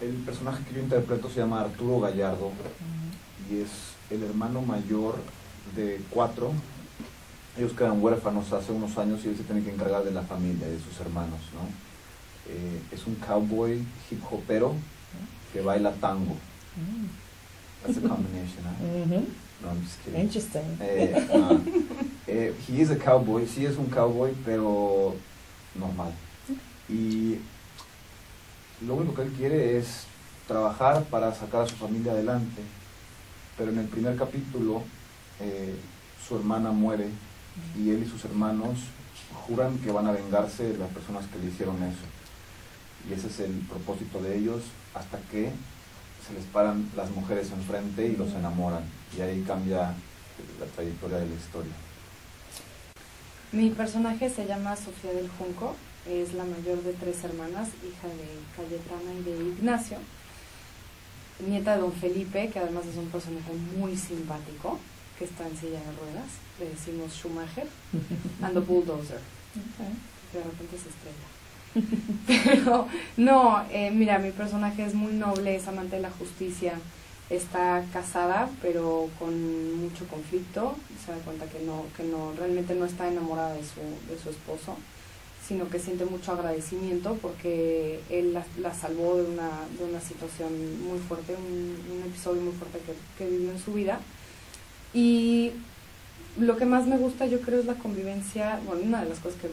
El personaje que yo interpreto se llama Arturo Gallardo y es el hermano mayor de 4. Ellos quedan huérfanos hace unos años y él se tiene que encargar de la familia, de sus hermanos, ¿no? Es un cowboy hip hopero que baila tango. That's a combination, huh? No, I'm just kidding. Interesting. He is a cowboy, sí es un cowboy, pero normal. Y lo único que él quiere es trabajar para sacar a su familia adelante. Pero en el primer capítulo, su hermana muere y él y sus hermanos juran que van a vengarse de las personas que le hicieron eso. Y ese es el propósito de ellos hasta que se les paran las mujeres enfrente y los enamoran. Y ahí cambia la trayectoria de la historia. Mi personaje se llama Sofía del Junco, es la mayor de 3 hermanas, hija de Cayetana y de Ignacio, nieta de Don Felipe, que además es un personaje muy simpático, que está en silla de ruedas, le decimos Schumacher, and the bulldozer, de repente se estrella. Pero no, mira, mi personaje es muy noble, es amante de la justicia, está casada, pero con mucho conflicto, se da cuenta que realmente no está enamorada de su esposo, sino que siente mucho agradecimiento porque él la salvó de una situación muy fuerte, un episodio muy fuerte que vivió en su vida. Y lo que más me gusta, yo creo, es la convivencia, bueno, una de las cosas que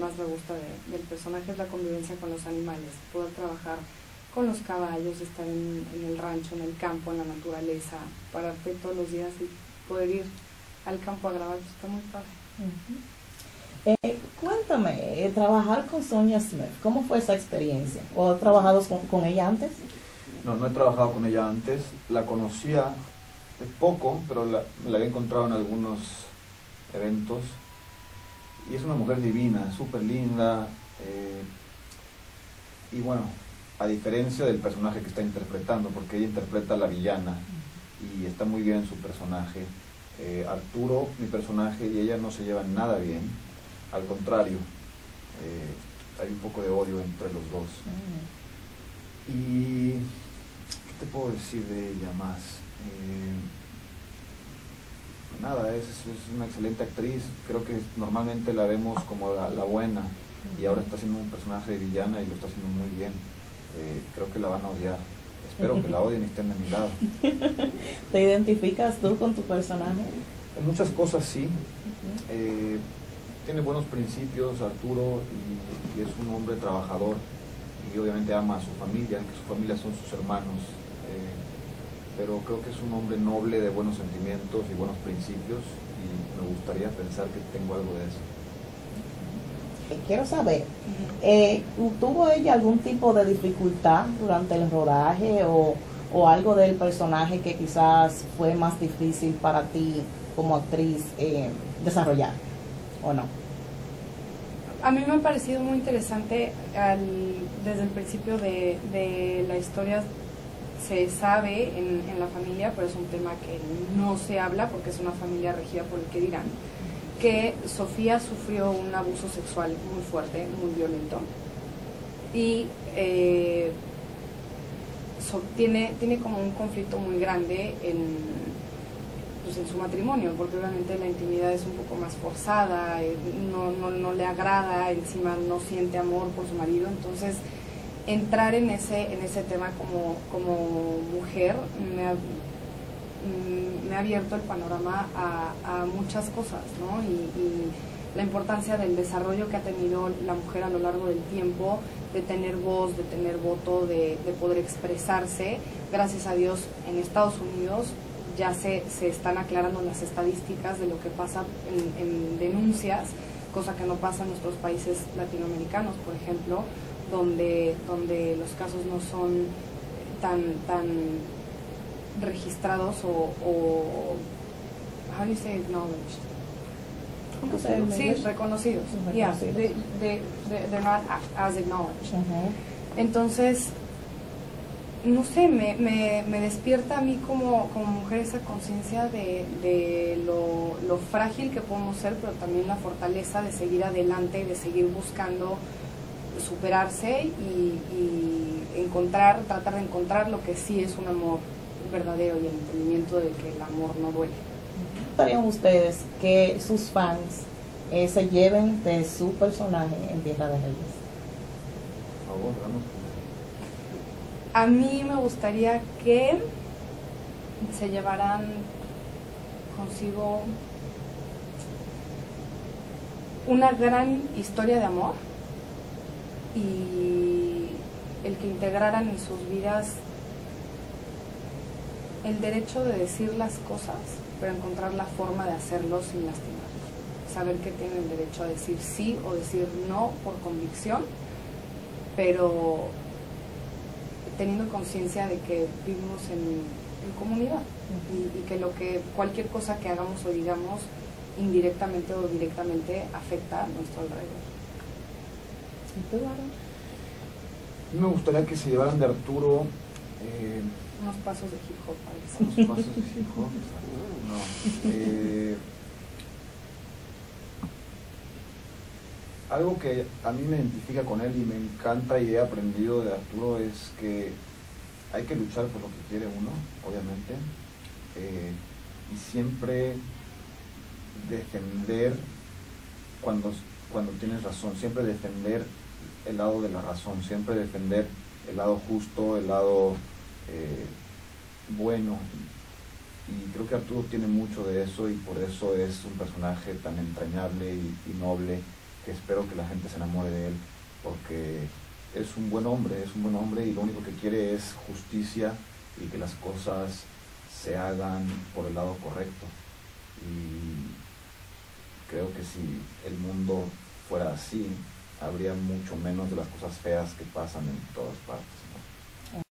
más me gusta del personaje es la convivencia con los animales, poder trabajar con los caballos, estar en el rancho, en el campo, en la naturaleza, pararte todos los días y poder ir al campo a grabar, pues está muy padre. Cuéntame, trabajar con Sonia Smith, ¿cómo fue esa experiencia? ¿O has trabajado con ella antes? No, no he trabajado con ella antes, la conocía poco, pero me la había encontrado en algunos eventos. Y es una mujer divina, súper linda, y bueno, a diferencia del personaje que está interpretando, porque ella interpreta a la villana, y está muy bien su personaje. Arturo, mi personaje, y ella no se llevan nada bien, al contrario, hay un poco de odio entre los dos. Y ¿qué te puedo decir de ella más? Nada, es una excelente actriz, creo que normalmente la vemos como la buena y ahora está haciendo un personaje de villana y lo está haciendo muy bien. Creo que la van a odiar, espero que la odien y estén de mi lado. ¿Te identificas tú con tu personaje? En muchas cosas sí, tiene buenos principios Arturo y es un hombre trabajador y obviamente ama a su familia, que su familia son sus hermanos. Pero creo que es un hombre noble, de buenos sentimientos y buenos principios, y me gustaría pensar que tengo algo de eso. Quiero saber, ¿tuvo ella algún tipo de dificultad durante el rodaje o algo del personaje que quizás fue más difícil para ti como actriz desarrollar, o no? A mí me ha parecido muy interesante desde el principio de la historia. Se sabe en la familia, pero es un tema que no se habla porque es una familia regida por el que dirán, que Sofía sufrió un abuso sexual muy fuerte, muy violento, y tiene como un conflicto muy grande en su matrimonio, porque obviamente la intimidad es un poco más forzada, no le agrada, encima no siente amor por su marido, entonces entrar en ese tema como mujer me ha abierto el panorama a muchas cosas, ¿no? Y la importancia del desarrollo que ha tenido la mujer a lo largo del tiempo, de tener voz, de tener voto, de poder expresarse. Gracias a Dios en Estados Unidos ya se están aclarando las estadísticas de lo que pasa en denuncias, cosa que no pasa en nuestros países latinoamericanos, por ejemplo, donde los casos no son tan registrados o how do you say acknowledged? Sí, reconocidos. Yeah, they're not as acknowledged. Entonces, no sé, me despierta a mí como mujer esa conciencia de lo frágil que podemos ser, pero también la fortaleza de seguir adelante y de seguir buscando superarse y encontrar, tratar de encontrar lo que sí es un amor verdadero y el entendimiento de que el amor no duele. ¿Gustarían ustedes que sus fans se lleven de su personaje en Tierra de Reyes? Por favor, vamos. A mí me gustaría que se llevaran consigo una gran historia de amor y el que integraran en sus vidas el derecho de decir las cosas, pero encontrar la forma de hacerlo sin lastimar. Saber que tienen el derecho a decir sí o decir no por convicción, pero teniendo conciencia de que vivimos en comunidad y que cualquier cosa que hagamos o digamos indirectamente o directamente afecta a nuestro alrededor. A mí me gustaría que se llevaran de Arturo unos pasos de hip hop, parece. Unos pasos de hip hop. No. Algo que a mí me identifica con él y me encanta y he aprendido de Arturo es que hay que luchar por lo que quiere uno, obviamente, y siempre defender cuando tienes razón, siempre defender el lado de la razón, siempre defender el lado justo, el lado bueno, y creo que Arturo tiene mucho de eso y por eso es un personaje tan entrañable y noble. Espero que la gente se enamore de él porque es un buen hombre, y lo único que quiere es justicia y que las cosas se hagan por el lado correcto. Y creo que si el mundo fuera así, habría mucho menos de las cosas feas que pasan en todas partes.